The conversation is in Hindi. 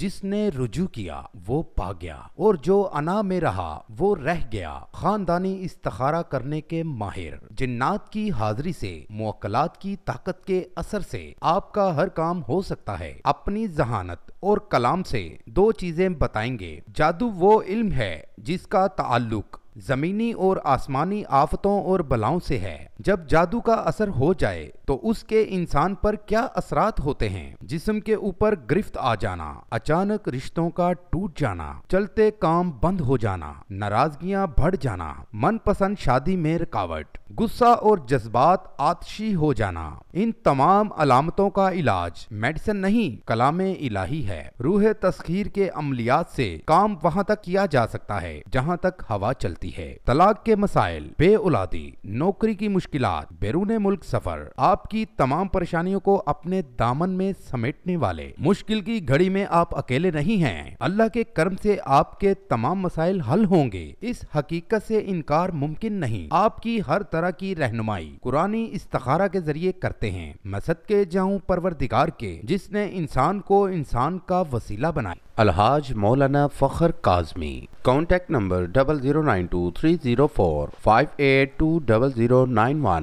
जिसने रुजू किया वो पा गया और जो अना में रहा वो रह गया। खानदानी इस्तिखारा करने के माहिर, जिन्नात की हाजिरी से, मुअक्कलात की ताकत के असर से आपका हर काम हो सकता है। अपनी जहानत और कलाम से दो चीजें बताएंगे। जादू वो इल्म है जिसका ताल्लुक ज़मीनी और आसमानी आफतों और बलाओं से है। जब जादू का असर हो जाए तो उसके इंसान पर क्या असरात होते हैं। जिस्म के ऊपर गिरफ्त आ जाना, अचानक रिश्तों का टूट जाना, चलते काम बंद हो जाना, नाराजगियां बढ़ जाना, मनपसंद शादी में रुकावट, गुस्सा और जज्बात आतशी हो जाना। इन तमाम अलामतों का इलाज मेडिसिन नहीं, कलामे इलाही है। रूह तस्खीर के अमलियात से काम वहाँ तक किया जा सकता है जहाँ तक हवा चलती है। तलाक के मसाइल, बेउलादी, नौकरी की मुश्किलात, बैरून मुल्क सफर, आपकी तमाम परेशानियों को अपने दामन में समेटने वाले। मुश्किल की घड़ी में आप अकेले नहीं हैं। अल्लाह के कर्म से आपके तमाम मसाइल हल होंगे, इस हकीकत से इनकार मुमकिन नहीं। आपकी हर तरह की रहनुमाई कुरानी इस्तिखारा के जरिए करते हैं। मसद के जाऊं परवरदिगार के, जिसने इंसान को इंसान का वसीला बनाया। अलहाज मौलाना फखर काजमी। Contact number 00923045820091।